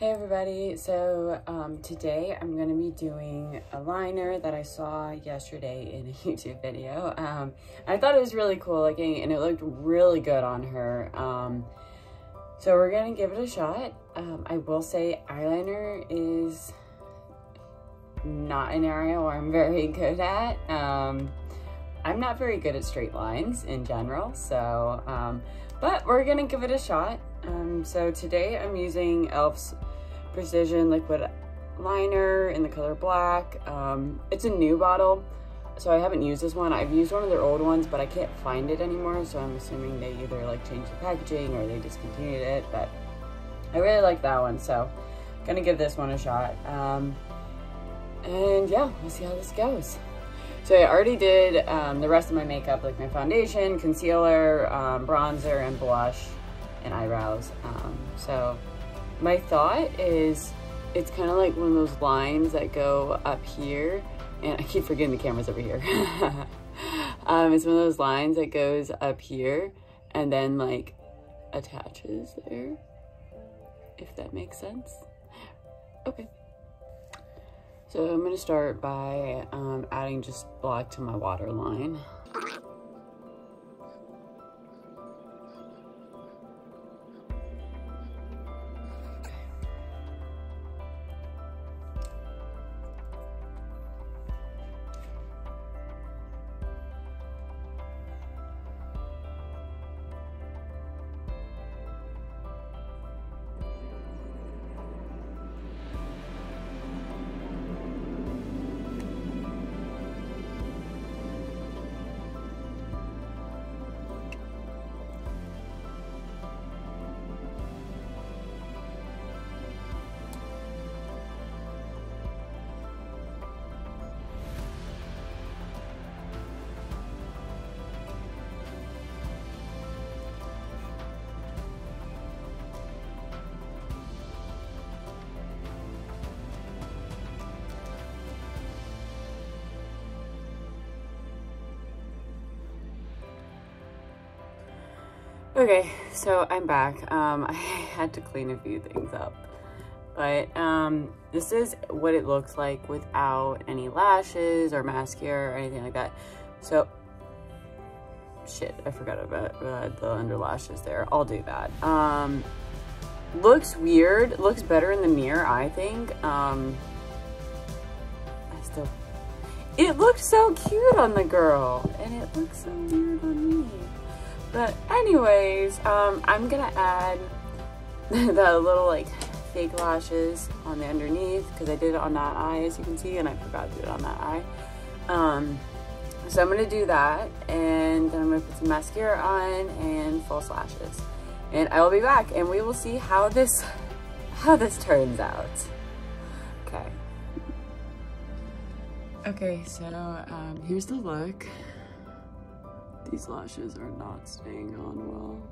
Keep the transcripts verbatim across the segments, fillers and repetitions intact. Hey everybody, so um, today I'm going to be doing a liner that I saw yesterday in a YouTube video. Um, I thought it was really cool looking and it looked really good on her. Um, so we're going to give it a shot. Um, I will say eyeliner is not an area where I'm very good at. Um, I'm not very good at straight lines in general, so, um, but we're going to give it a shot. Um, so today I'm using Elf's Precision Liquid Liner in the color black. Um, it's a new bottle, so I haven't used this one. I've used one of their old ones, but I can't find it anymore, so I'm assuming they either like changed the packaging or they discontinued it, but I really like that one, so I'm gonna give this one a shot. Um, and yeah, we'll see how this goes. So I already did um, the rest of my makeup, like my foundation, concealer, um, bronzer, and blush, and eyebrows. Um, so my thought is it's kind of like one of those lines that go up here, and I keep forgetting the camera's over here. um, it's one of those lines that goes up here and then like attaches there, if that makes sense. Okay. So I'm gonna start by um, adding just black to my waterline. Okay, so I'm back. Um, I had to clean a few things up, but um, this is what it looks like without any lashes or mascara or anything like that. So, shit, I forgot about uh, the under lashes there. I'll do that. Um, looks weird, looks better in the mirror, I think. Um, I still, it looked so cute on the girl, and it looks so weird on me. But anyways, um, I'm gonna add the little like fake lashes on the underneath because I did it on that eye, as you can see, and I forgot to do it on that eye. Um, so I'm gonna do that, and then I'm gonna put some mascara on and false lashes. And I will be back, and we will see how this how this turns out. Okay. Okay, so um, here's the look. These lashes are not staying on well.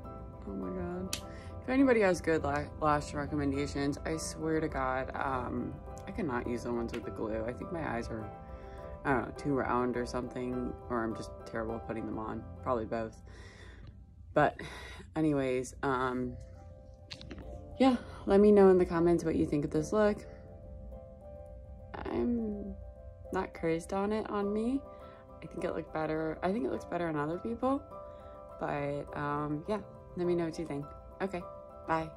Oh my god. If anybody has good la lash recommendations, I swear to god, um, I cannot use the ones with the glue. I think my eyes are, I don't know, too round or something, or I'm just terrible at putting them on. Probably both. But anyways, um, yeah, let me know in the comments what you think of this look. I'm not crazed on it on me. I think it looked better. I think it looks better on other people, but um, yeah, let me know what you think. Okay, bye.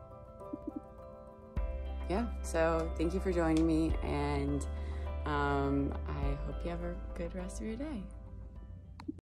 Yeah, so thank you for joining me, and um, I hope you have a good rest of your day.